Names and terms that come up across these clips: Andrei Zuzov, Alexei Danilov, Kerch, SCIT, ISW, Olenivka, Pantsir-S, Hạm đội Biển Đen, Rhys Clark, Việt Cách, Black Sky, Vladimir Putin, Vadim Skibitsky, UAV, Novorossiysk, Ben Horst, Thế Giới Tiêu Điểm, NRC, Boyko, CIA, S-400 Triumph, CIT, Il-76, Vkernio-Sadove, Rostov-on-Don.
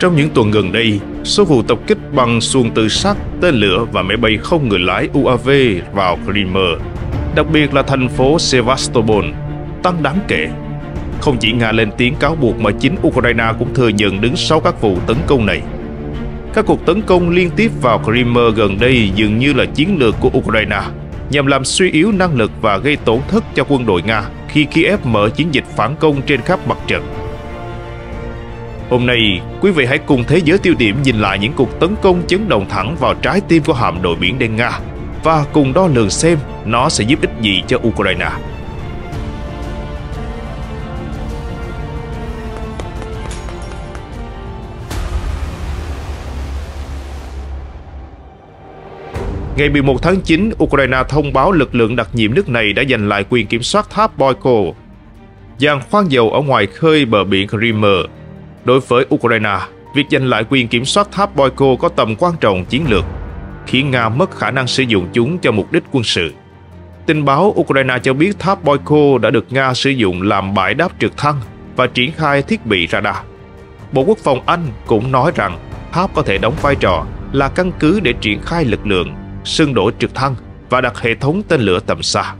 Trong những tuần gần đây, số vụ tập kích bằng xuồng tự sát, tên lửa và máy bay không người lái UAV vào Crimea, đặc biệt là thành phố Sevastopol, tăng đáng kể. Không chỉ Nga lên tiếng cáo buộc mà chính Ukraine cũng thừa nhận đứng sau các vụ tấn công này. Các cuộc tấn công liên tiếp vào Crimea gần đây dường như là chiến lược của Ukraine nhằm làm suy yếu năng lực và gây tổn thất cho quân đội Nga khi Kiev mở chiến dịch phản công trên khắp mặt trận. Hôm nay, quý vị hãy cùng Thế Giới Tiêu Điểm nhìn lại những cuộc tấn công chấn động thẳng vào trái tim của Hạm đội Biển Đen Nga và cùng đo lường xem nó sẽ giúp ích gì cho Ukraine. Ngày 11 tháng 9, Ukraine thông báo lực lượng đặc nhiệm nước này đã giành lại quyền kiểm soát tháp Boyko, giàn khoan dầu ở ngoài khơi bờ biển Crimea. Đối với Ukraine, việc giành lại quyền kiểm soát tháp Boyko có tầm quan trọng chiến lược, khiến Nga mất khả năng sử dụng chúng cho mục đích quân sự. Tình báo Ukraine cho biết tháp Boyko đã được Nga sử dụng làm bãi đáp trực thăng và triển khai thiết bị radar. Bộ Quốc phòng Anh cũng nói rằng tháp có thể đóng vai trò là căn cứ để triển khai lực lượng, sương đổ trực thăng và đặt hệ thống tên lửa tầm xa.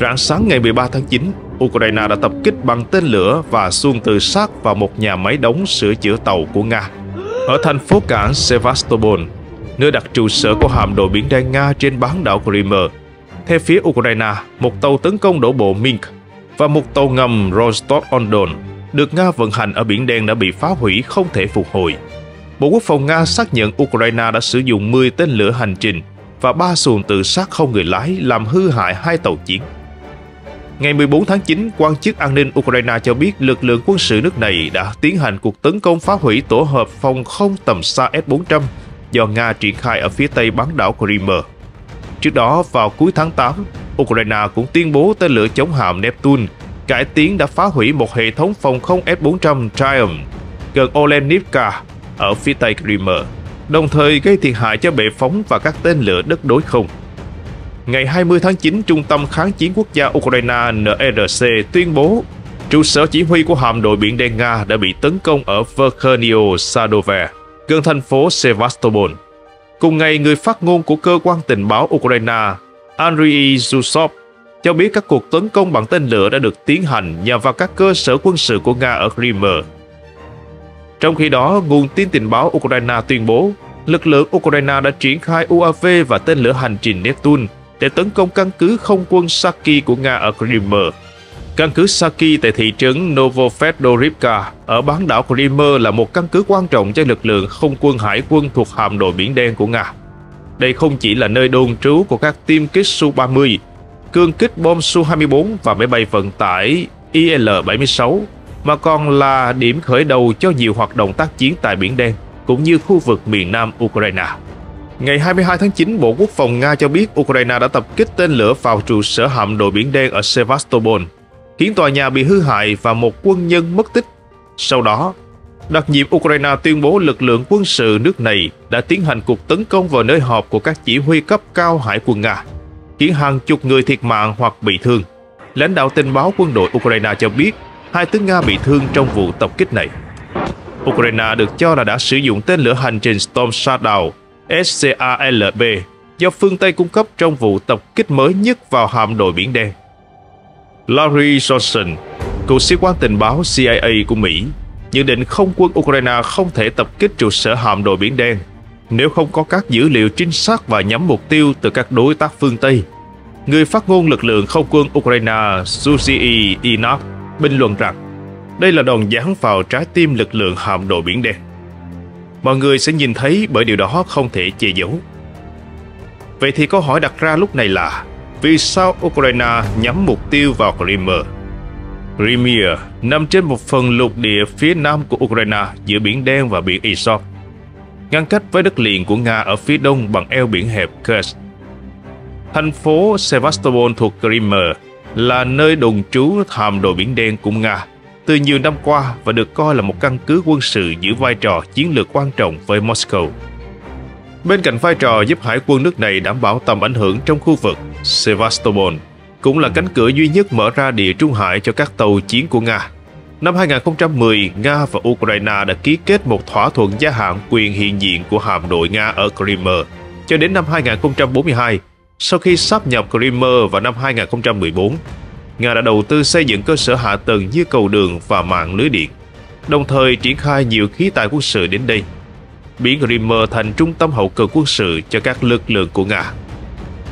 Rạng sáng ngày 13 tháng 9, Ukraine đã tập kích bằng tên lửa và xuồng tự sát vào một nhà máy đóng sửa chữa tàu của Nga ở thành phố cảng Sevastopol, nơi đặt trụ sở của Hạm đội Biển Đen Nga trên bán đảo Crimea. Theo phía Ukraine, một tàu tấn công đổ bộ Mink và một tàu ngầm Rostov-on-Don được Nga vận hành ở Biển Đen đã bị phá hủy không thể phục hồi. Bộ Quốc phòng Nga xác nhận Ukraine đã sử dụng 10 tên lửa hành trình và 3 xuồng tự sát không người lái làm hư hại 2 tàu chiến. Ngày 14 tháng 9, quan chức an ninh Ukraine cho biết lực lượng quân sự nước này đã tiến hành cuộc tấn công phá hủy tổ hợp phòng không tầm xa S-400 do Nga triển khai ở phía tây bán đảo Crimea. Trước đó, vào cuối tháng 8, Ukraine cũng tuyên bố tên lửa chống hạm Neptune cải tiến đã phá hủy một hệ thống phòng không S-400 Triumph gần Olenivka ở phía tây Crimea, đồng thời gây thiệt hại cho bệ phóng và các tên lửa đất đối không. Ngày 20 tháng 9, Trung tâm Kháng chiến Quốc gia Ukraine (NRC) tuyên bố trụ sở chỉ huy của Hạm đội Biển Đen Nga đã bị tấn công ở Vkernio-Sadove, gần thành phố Sevastopol. Cùng ngày, người phát ngôn của cơ quan tình báo Ukraine Andrei Zuzov cho biết các cuộc tấn công bằng tên lửa đã được tiến hành nhằm vào các cơ sở quân sự của Nga ở Crimea. Trong khi đó, nguồn tin tình báo Ukraine tuyên bố lực lượng Ukraine đã triển khai UAV và tên lửa hành trình Neptune để tấn công căn cứ không quân Saki của Nga ở Crimea. Căn cứ Saki tại thị trấn Novofedorivka ở bán đảo Crimea là một căn cứ quan trọng cho lực lượng không quân hải quân thuộc Hạm đội Biển Đen của Nga. Đây không chỉ là nơi đồn trú của các tiêm kích Su-30, cương kích bom Su-24 và máy bay vận tải Il-76, mà còn là điểm khởi đầu cho nhiều hoạt động tác chiến tại Biển Đen, cũng như khu vực miền nam Ukraine. Ngày 22 tháng 9, Bộ Quốc phòng Nga cho biết Ukraine đã tập kích tên lửa vào trụ sở Hạm đội Biển Đen ở Sevastopol, khiến tòa nhà bị hư hại và một quân nhân mất tích. Sau đó, đặc nhiệm Ukraine tuyên bố lực lượng quân sự nước này đã tiến hành cuộc tấn công vào nơi họp của các chỉ huy cấp cao hải quân Nga, khiến hàng chục người thiệt mạng hoặc bị thương. Lãnh đạo tình báo quân đội Ukraine cho biết 2 tướng Nga bị thương trong vụ tập kích này. Ukraine được cho là đã sử dụng tên lửa hành trình Storm Shadow SCALP do phương Tây cung cấp trong vụ tập kích mới nhất vào Hạm đội Biển Đen. Laurie Johnson, cựu sĩ quan tình báo CIA của Mỹ, nhận định không quân Ukraine không thể tập kích trụ sở Hạm đội Biển Đen nếu không có các dữ liệu trinh xác và nhắm mục tiêu từ các đối tác phương Tây. Người phát ngôn lực lượng không quân Ukraine Yury Ignat bình luận rằng đây là đòn giáng vào trái tim lực lượng Hạm đội Biển Đen. Mọi người sẽ nhìn thấy bởi điều đó không thể che giấu. Vậy thì câu hỏi đặt ra lúc này là vì sao Ukraine nhắm mục tiêu vào Crimea? Crimea nằm trên một phần lục địa phía nam của Ukraine giữa Biển Đen và Biển Azov, ngăn cách với đất liền của Nga ở phía đông bằng eo biển hẹp Kerch. Thành phố Sevastopol thuộc Crimea là nơi đồn trú Hạm đội Biển Đen của Nga từ nhiều năm qua và được coi là một căn cứ quân sự giữ vai trò chiến lược quan trọng với Moscow. Bên cạnh vai trò giúp hải quân nước này đảm bảo tầm ảnh hưởng trong khu vực, Sevastopol cũng là cánh cửa duy nhất mở ra Địa Trung Hải cho các tàu chiến của Nga. Năm 2010, Nga và Ukraine đã ký kết một thỏa thuận gia hạn quyền hiện diện của hạm đội Nga ở Crimea cho đến năm 2042. Sau khi sáp nhập Crimea vào năm 2014, Nga đã đầu tư xây dựng cơ sở hạ tầng như cầu đường và mạng lưới điện, đồng thời triển khai nhiều khí tài quân sự đến đây, biến Crimea thành trung tâm hậu cần quân sự cho các lực lượng của Nga.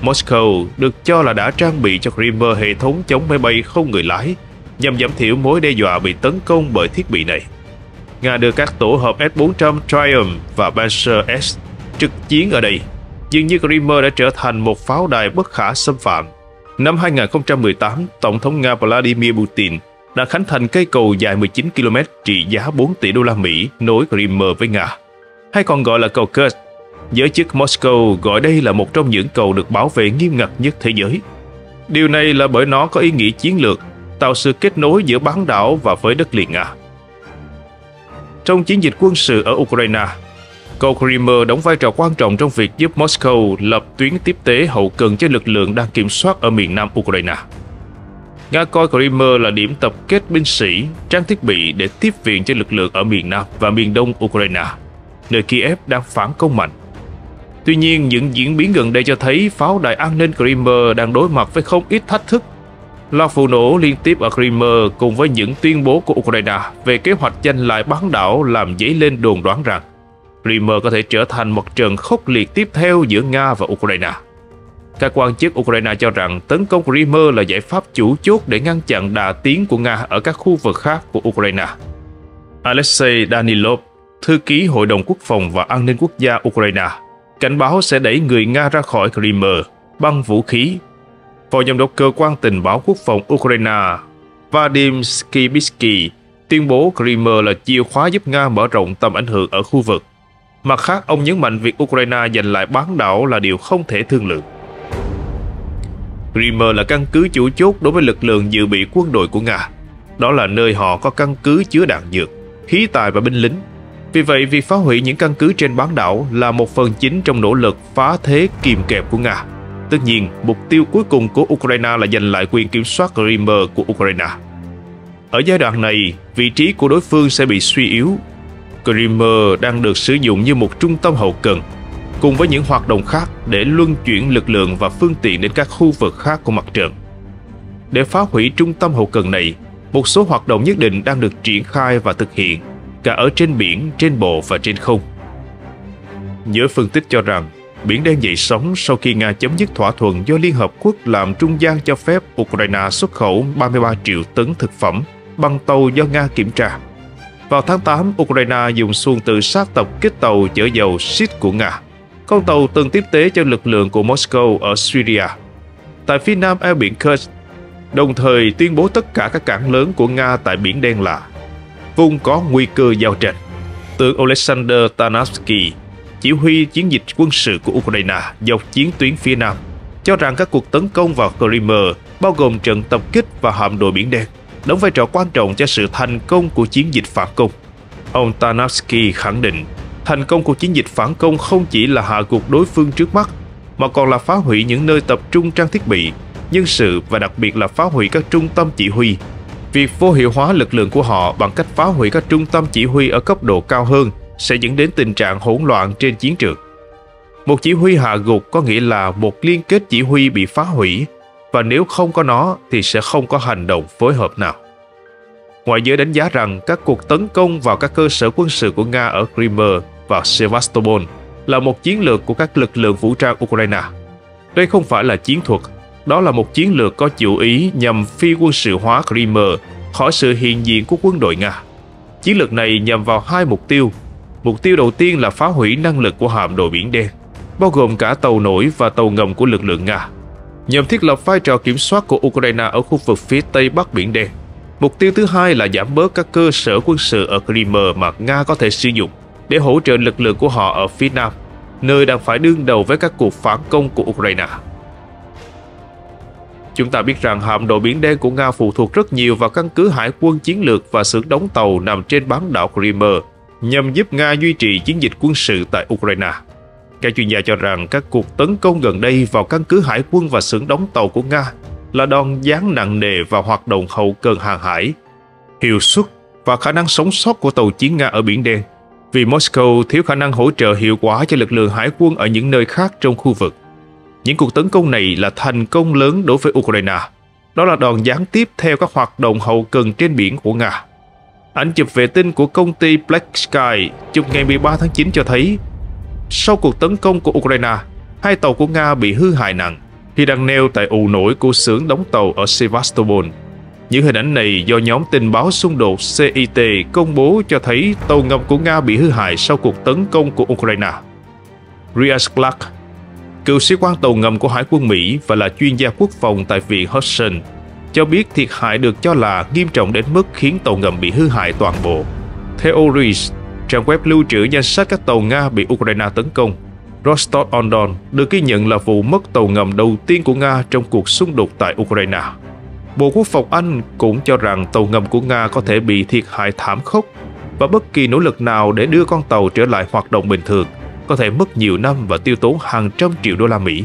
Moscow được cho là đã trang bị cho Crimea hệ thống chống máy bay không người lái nhằm giảm thiểu mối đe dọa bị tấn công bởi thiết bị này. Nga đưa các tổ hợp S-400 Triumph và Pantsir-S trực chiến ở đây, dường như Crimea đã trở thành một pháo đài bất khả xâm phạm. Năm 2018, Tổng thống Nga Vladimir Putin đã khánh thành cây cầu dài 19 km trị giá 4 tỷ đô la Mỹ nối Crimea với Nga, hay còn gọi là cầu Kerch. Giới chức Moscow gọi đây là một trong những cầu được bảo vệ nghiêm ngặt nhất thế giới. Điều này là bởi nó có ý nghĩa chiến lược, tạo sự kết nối giữa bán đảo và với đất liền Nga. Trong chiến dịch quân sự ở Ukraine, cầu Crimea đóng vai trò quan trọng trong việc giúp Moscow lập tuyến tiếp tế hậu cần cho lực lượng đang kiểm soát ở miền nam Ukraine. Nga coi Crimea là điểm tập kết binh sĩ, trang thiết bị để tiếp viện cho lực lượng ở miền nam và miền đông Ukraine, nơi Kiev đang phản công mạnh. Tuy nhiên, những diễn biến gần đây cho thấy pháo đài an ninh Crimea đang đối mặt với không ít thách thức. Loạt vụ nổ liên tiếp ở Crimea cùng với những tuyên bố của Ukraine về kế hoạch giành lại bán đảo làm dấy lên đồn đoán rằng Crimea có thể trở thành một trận khốc liệt tiếp theo giữa Nga và Ukraine. Các quan chức Ukraine cho rằng tấn công Crimea là giải pháp chủ chốt để ngăn chặn đà tiến của Nga ở các khu vực khác của Ukraine. Alexei Danilov, thư ký Hội đồng Quốc phòng và An ninh Quốc gia Ukraine, cảnh báo sẽ đẩy người Nga ra khỏi Crimea bằng vũ khí. Phó giám đốc cơ quan tình báo quốc phòng Ukraine Vadim Skibitsky tuyên bố Crimea là chìa khóa giúp Nga mở rộng tầm ảnh hưởng ở khu vực. Mặt khác, ông nhấn mạnh việc Ukraine giành lại bán đảo là điều không thể thương lượng. Crimea là căn cứ chủ chốt đối với lực lượng dự bị quân đội của Nga. Đó là nơi họ có căn cứ chứa đạn dược, khí tài và binh lính. Vì vậy, việc phá hủy những căn cứ trên bán đảo là một phần chính trong nỗ lực phá thế kìm kẹp của Nga. Tất nhiên, mục tiêu cuối cùng của Ukraine là giành lại quyền kiểm soát Crimea của Ukraine. Ở giai đoạn này, vị trí của đối phương sẽ bị suy yếu. Crimea đang được sử dụng như một trung tâm hậu cần, cùng với những hoạt động khác để luân chuyển lực lượng và phương tiện đến các khu vực khác của mặt trận. Để phá hủy trung tâm hậu cần này, một số hoạt động nhất định đang được triển khai và thực hiện, cả ở trên biển, trên bộ và trên không. Giới phân tích cho rằng, Biển Đen dậy sóng sau khi Nga chấm dứt thỏa thuận do Liên Hợp Quốc làm trung gian cho phép Ukraine xuất khẩu 33 triệu tấn thực phẩm bằng tàu do Nga kiểm tra. Vào tháng 8, Ukraine dùng xuồng tự sát tập kích tàu chở dầu SCIT của Nga, con tàu từng tiếp tế cho lực lượng của Moscow ở Syria, tại phía nam eo biển Kerch, đồng thời tuyên bố tất cả các cảng lớn của Nga tại Biển Đen là vùng có nguy cơ giao tranh. Tướng Oleksandr Tarnavskyi, chỉ huy chiến dịch quân sự của Ukraine dọc chiến tuyến phía nam, cho rằng các cuộc tấn công vào Crimea, bao gồm trận tập kích và hạm đội Biển Đen, đóng vai trò quan trọng cho sự thành công của chiến dịch phản công. Ông Tarnavskyi khẳng định, thành công của chiến dịch phản công không chỉ là hạ gục đối phương trước mắt, mà còn là phá hủy những nơi tập trung trang thiết bị, nhân sự và đặc biệt là phá hủy các trung tâm chỉ huy. Việc vô hiệu hóa lực lượng của họ bằng cách phá hủy các trung tâm chỉ huy ở cấp độ cao hơn sẽ dẫn đến tình trạng hỗn loạn trên chiến trường. Một chỉ huy hạ gục có nghĩa là một liên kết chỉ huy bị phá hủy, và nếu không có nó thì sẽ không có hành động phối hợp nào. Ngoại giới đánh giá rằng các cuộc tấn công vào các cơ sở quân sự của Nga ở Crimea và Sevastopol là một chiến lược của các lực lượng vũ trang Ukraine. Đây không phải là chiến thuật, đó là một chiến lược có chủ ý nhằm phi quân sự hóa Crimea khỏi sự hiện diện của quân đội Nga. Chiến lược này nhằm vào hai mục tiêu. Mục tiêu đầu tiên là phá hủy năng lực của hạm đội Biển Đen, bao gồm cả tàu nổi và tàu ngầm của lực lượng Nga, nhằm thiết lập vai trò kiểm soát của Ukraine ở khu vực phía tây bắc Biển Đen. Mục tiêu thứ hai là giảm bớt các cơ sở quân sự ở Crimea mà Nga có thể sử dụng để hỗ trợ lực lượng của họ ở phía nam, nơi đang phải đương đầu với các cuộc phản công của Ukraine. Chúng ta biết rằng hạm đội Biển Đen của Nga phụ thuộc rất nhiều vào căn cứ hải quân chiến lược và xưởng đóng tàu nằm trên bán đảo Crimea, nhằm giúp Nga duy trì chiến dịch quân sự tại Ukraine. Các chuyên gia cho rằng các cuộc tấn công gần đây vào căn cứ hải quân và xưởng đóng tàu của Nga là đòn giáng nặng nề vào hoạt động hậu cần hàng hải, hiệu suất và khả năng sống sót của tàu chiến Nga ở Biển Đen, vì Moscow thiếu khả năng hỗ trợ hiệu quả cho lực lượng hải quân ở những nơi khác trong khu vực. Những cuộc tấn công này là thành công lớn đối với Ukraine. Đó là đòn gián tiếp theo các hoạt động hậu cần trên biển của Nga. Ảnh chụp vệ tinh của công ty Black Sky chụp ngày 13 tháng 9 cho thấy, sau cuộc tấn công của Ukraine, hai tàu của Nga bị hư hại nặng khi đang neo tại ụ nổi của xưởng đóng tàu ở Sevastopol. Những hình ảnh này do nhóm tình báo xung đột CIT công bố cho thấy tàu ngầm của Nga bị hư hại sau cuộc tấn công của Ukraine. Rhys Clark, cựu sĩ quan tàu ngầm của Hải quân Mỹ và là chuyên gia quốc phòng tại Viện Hudson, cho biết thiệt hại được cho là nghiêm trọng đến mức khiến tàu ngầm bị hư hại toàn bộ. Theo Rhys, trang web lưu trữ danh sách các tàu Nga bị Ukraine tấn công, Rostov-on-Don được ghi nhận là vụ mất tàu ngầm đầu tiên của Nga trong cuộc xung đột tại Ukraine. Bộ Quốc phòng Anh cũng cho rằng tàu ngầm của Nga có thể bị thiệt hại thảm khốc và bất kỳ nỗ lực nào để đưa con tàu trở lại hoạt động bình thường có thể mất nhiều năm và tiêu tốn hàng trăm triệu đô la Mỹ.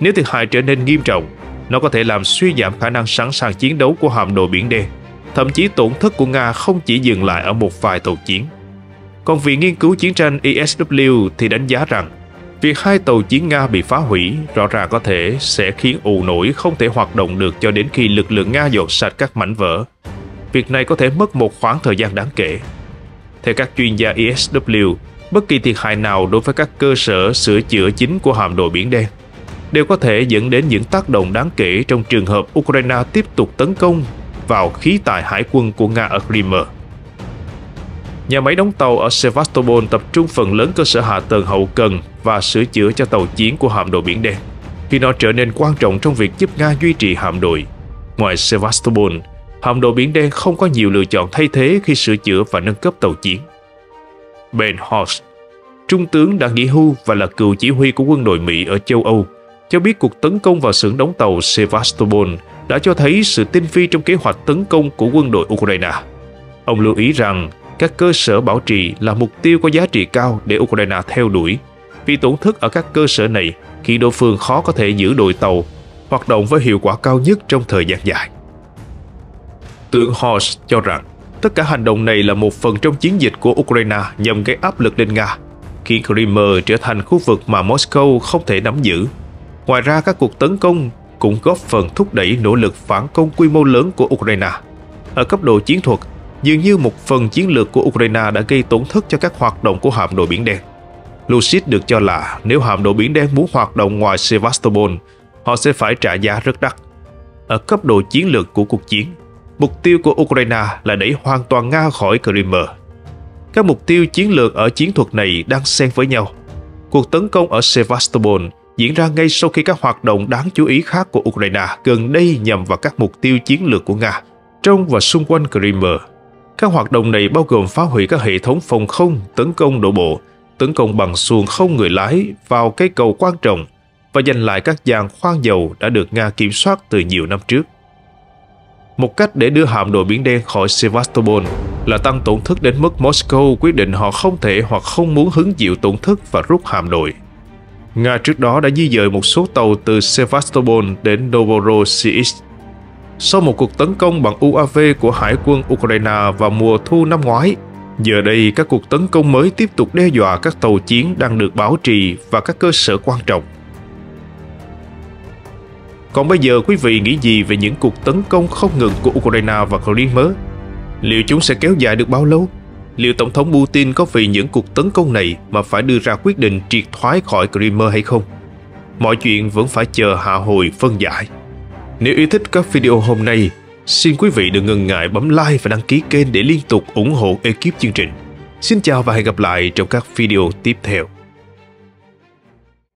Nếu thiệt hại trở nên nghiêm trọng, nó có thể làm suy giảm khả năng sẵn sàng chiến đấu của Hạm đội Biển Đen. Thậm chí tổn thất của Nga không chỉ dừng lại ở một vài tàu chiến. Còn Viện Nghiên cứu Chiến tranh ISW thì đánh giá rằng việc hai tàu chiến Nga bị phá hủy rõ ràng có thể sẽ khiến ụ nổi không thể hoạt động được cho đến khi lực lượng Nga dọn sạch các mảnh vỡ. Việc này có thể mất một khoảng thời gian đáng kể. Theo các chuyên gia ISW, bất kỳ thiệt hại nào đối với các cơ sở sửa chữa chính của Hạm đội Biển Đen đều có thể dẫn đến những tác động đáng kể trong trường hợp Ukraine tiếp tục tấn công vào khí tài hải quân của Nga ở Crimea. Nhà máy đóng tàu ở Sevastopol tập trung phần lớn cơ sở hạ tầng hậu cần và sửa chữa cho tàu chiến của Hạm đội Biển Đen, khi nó trở nên quan trọng trong việc giúp Nga duy trì hạm đội. Ngoài Sevastopol, Hạm đội Biển Đen không có nhiều lựa chọn thay thế khi sửa chữa và nâng cấp tàu chiến. Ben Horst, trung tướng đã nghỉ hưu và là cựu chỉ huy của quân đội Mỹ ở châu Âu, cho biết cuộc tấn công vào xưởng đóng tàu Sevastopol đã cho thấy sự tinh vi trong kế hoạch tấn công của quân đội Ukraine. Ông lưu ý rằng các cơ sở bảo trì là mục tiêu có giá trị cao để Ukraine theo đuổi, vì tổn thất ở các cơ sở này khiến đối phương khó có thể giữ đội tàu hoạt động với hiệu quả cao nhất trong thời gian dài. Tướng Horst cho rằng tất cả hành động này là một phần trong chiến dịch của Ukraine nhằm gây áp lực lên Nga, khiến Crimea trở thành khu vực mà Moscow không thể nắm giữ. Ngoài ra, các cuộc tấn công cũng góp phần thúc đẩy nỗ lực phản công quy mô lớn của Ukraine. Ở cấp độ chiến thuật, dường như một phần chiến lược của Ukraine đã gây tổn thất cho các hoạt động của Hạm đội Biển Đen. Lucid được cho là nếu Hạm đội Biển Đen muốn hoạt động ngoài Sevastopol, họ sẽ phải trả giá rất đắt. Ở cấp độ chiến lược của cuộc chiến, mục tiêu của Ukraine là đẩy hoàn toàn Nga khỏi Crimea. Các mục tiêu chiến lược ở chiến thuật này đang xen với nhau. Cuộc tấn công ở Sevastopol diễn ra ngay sau khi các hoạt động đáng chú ý khác của Ukraine gần đây nhằm vào các mục tiêu chiến lược của Nga trong và xung quanh Crimea. Các hoạt động này bao gồm phá hủy các hệ thống phòng không, tấn công đổ bộ, tấn công bằng xuồng không người lái vào cây cầu quan trọng và giành lại các giàn khoan dầu đã được Nga kiểm soát từ nhiều năm trước. Một cách để đưa Hạm đội Biển Đen khỏi Sevastopol là tăng tổn thất đến mức Moscow quyết định họ không thể hoặc không muốn hứng chịu tổn thất và rút hạm đội. Nga trước đó đã di dời một số tàu từ Sevastopol đến Novorossiysk. Sau một cuộc tấn công bằng UAV của Hải quân Ukraine vào mùa thu năm ngoái, giờ đây các cuộc tấn công mới tiếp tục đe dọa các tàu chiến đang được bảo trì và các cơ sở quan trọng. Còn bây giờ quý vị nghĩ gì về những cuộc tấn công không ngừng của Ukraine và Crimea? Liệu chúng sẽ kéo dài được bao lâu? Liệu Tổng thống Putin có vì những cuộc tấn công này mà phải đưa ra quyết định triệt thoái khỏi Crimea hay không? Mọi chuyện vẫn phải chờ hạ hồi phân giải. Nếu yêu thích các video hôm nay, xin quý vị đừng ngần ngại bấm like và đăng ký kênh để liên tục ủng hộ ekip chương trình. Xin chào và hẹn gặp lại trong các video tiếp theo.